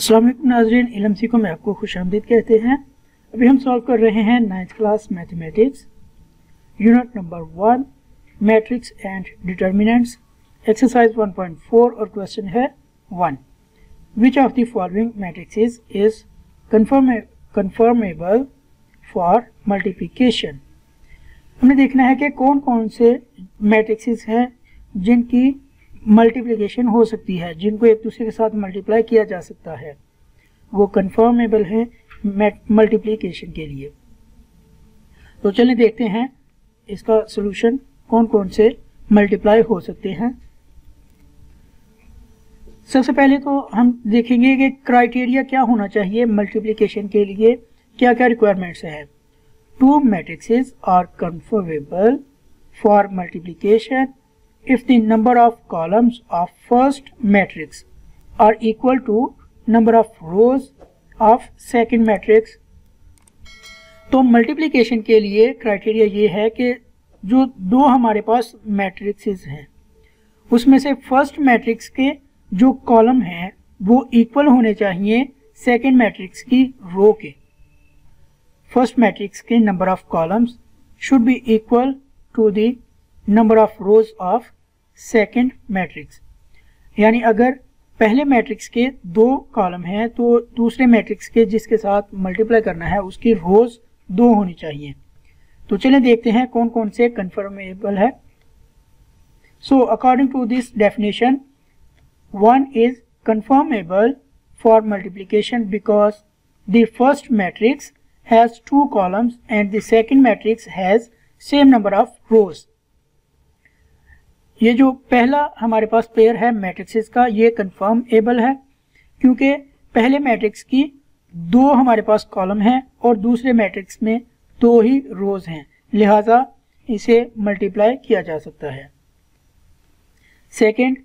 अस्सलाम वालेकुम नाज़रीन, इल्म सीखो में आपको खुशामदीद कहते हैं। अभी हम सॉल्व कर रहे हैं 9th class mathematics unit number 1 matrix and determinants exercise 1.4 और क्वेश्चन है 1। Which of the following matrix is conformable for multiplication. हमें देखना है कि कौन कौन से मैट्रिक्स हैं जिनकी मल्टीप्लिकेशन हो सकती है, जिनको एक दूसरे के साथ मल्टीप्लाई किया जा सकता है, वो कन्फर्मेबल है मल्टीप्लिकेशन के लिए। तो चलिए देखते हैं इसका सलूशन, कौन कौन से मल्टीप्लाई हो सकते हैं। सबसे पहले तो हम देखेंगे कि क्राइटेरिया क्या होना चाहिए मल्टीप्लिकेशन के लिए, क्या क्या रिक्वायरमेंट्स हैं। Two matrices are conformable for multiplication if the number of columns of first matrix are equal to number of rows of second matrix। तो multiplication के लिए criteria ये है कि जो दो हमारे पास matrices हैं उसमें से first matrix के जो column हैं वो equal होने चाहिए second matrix की row के। First matrix के number of columns should be equal to the number of rows of second matrix. यानी अगर पहले मैट्रिक्स के दो कॉलम हैं तो दूसरे मैट्रिक्स के जिसके साथ मल्टीप्लाई करना है उसकी रोज दो होनी चाहिए। तो चलिए देखते हैं कौन कौन से कन्फर्मेबल है। So according to this definition, one is conformable for multiplication because the first matrix has two columns and the second matrix has same number of rows. ये जो पहला हमारे पास पेयर है मैट्रिक्सेस का, ये कन्फर्मेबल है क्योंकि पहले मैट्रिक्स की दो हमारे पास कॉलम हैं और दूसरे मैट्रिक्स में दो ही रोज हैं, लिहाजा इसे मल्टीप्लाई किया जा सकता है। Second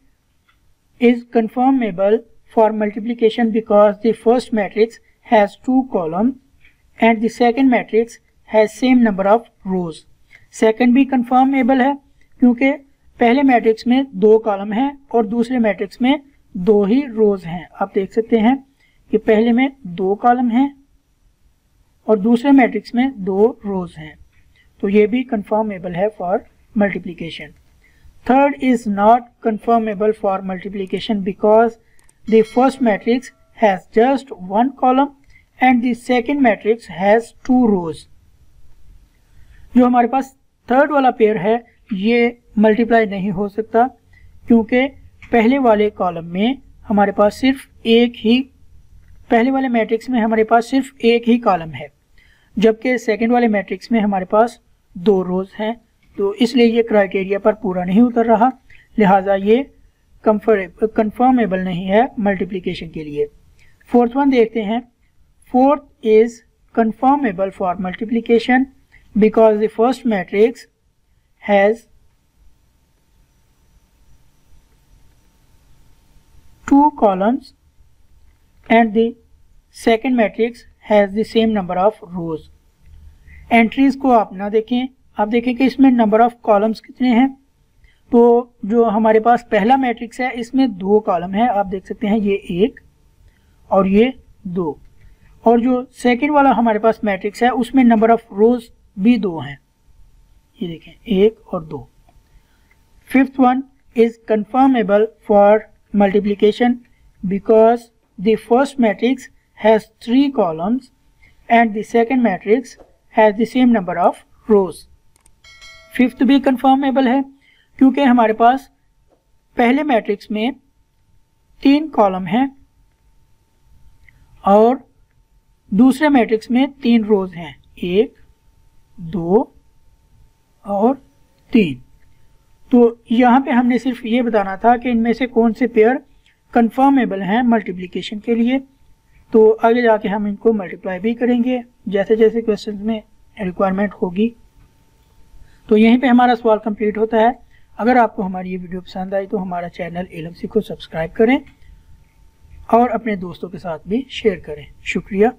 is conformable for multiplication because the first matrix has two column and the second matrix has same number of rows. Second भी कन्फर्मेबल है क्योंकि पहले मैट्रिक्स में दो कॉलम हैं और दूसरे मैट्रिक्स में दो ही रोज हैं। आप देख सकते हैं कि पहले में दो कॉलम हैं और दूसरे मैट्रिक्स में दो रोज हैं, तो ये भी कन्फर्मेबल है for multiplication. Third is not conformable for multiplication because the first matrix has just one column and the second matrix has two rows. जो हमारे पास थर्ड वाला पेयर है ये मल्टीप्लाई नहीं हो सकता क्योंकि पहले वाले कॉलम में हमारे पास सिर्फ एक ही, पहले वाले मैट्रिक्स में हमारे पास सिर्फ एक ही कॉलम है, जबकि सेकंड वाले मैट्रिक्स में हमारे पास दो रोज हैं, तो इसलिए ये क्राइटेरिया पर पूरा नहीं उतर रहा, लिहाजा ये कन्फर्मेबल नहीं है मल्टीप्लिकेशन के लिए। फोर्थ वन देखते हैं। Fourth is conformable for multiplication because the first matrix has two columns and the second matrix has the same number of rows। Entries को आप ना देखें, आप देखें कि इसमें नंबर ऑफ कॉलम्स कितने हैं। तो जो हमारे पास पहला मैट्रिक्स है इसमें दो कॉलम है, आप देख सकते हैं ये एक और ये दो, और जो सेकेंड वाला हमारे पास मैट्रिक्स है उसमें नंबर ऑफ रोज भी दो हैं, ये देखें एक और दो। Fifth one is conformable for multiplication because the first matrix has three columns and the second matrix has the same number of rows। Fifth भी confirmable है क्योंकि हमारे पास पहले मैट्रिक्स में तीन कॉलम हैं और दूसरे मैट्रिक्स में तीन रोज हैं, एक दो और तीन। तो यहाँ पे हमने सिर्फ ये बताना था कि इनमें से कौन से पेयर कन्फर्मेबल हैं मल्टीप्लिकेशन के लिए। तो आगे जाके हम इनको मल्टीप्लाई भी करेंगे जैसे जैसे क्वेश्चंस में रिक्वायरमेंट होगी। तो यहीं पे हमारा सवाल कंप्लीट होता है। अगर आपको हमारी ये वीडियो पसंद आई तो हमारा चैनल इलम सीखो सब्सक्राइब करें और अपने दोस्तों के साथ भी शेयर करें। शुक्रिया।